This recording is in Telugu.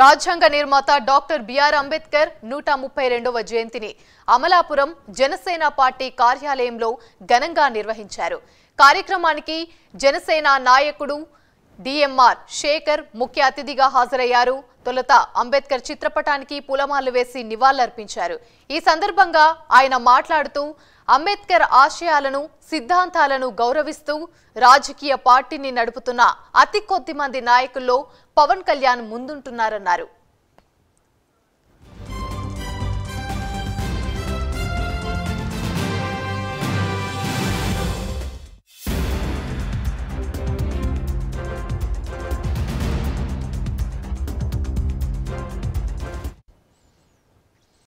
రాజ్యాంగ నిర్మాత డాక్టర్ बीआर अंबेडकर 132వ జయంతిని అమలాపురం जनसेना पार्टी కార్యాలయంలో ఘనంగా నిర్వహించారు। కార్యక్రమానికి जनसेना నాయకుడు डीएमआर శేఖర్ ముఖ్య అతిథిగా హాజరయ్యారు। తొలుత అంబేద్కర్ చిత్రపటానికి పూలమాలలు వేసి నివాళులర్పించారు। ఈ సందర్భంగా ఆయన మాట్లాడుతూ అంబేద్కర్ ఆశయాలను సిద్ధాంతాలను గౌరవిస్తూ రాజకీయ పార్టీని నడుపుతున్న అతి కొద్ది మంది నాయకుల్లో పవన్ కళ్యాణ్ ముందుంటున్నారు అన్నారు।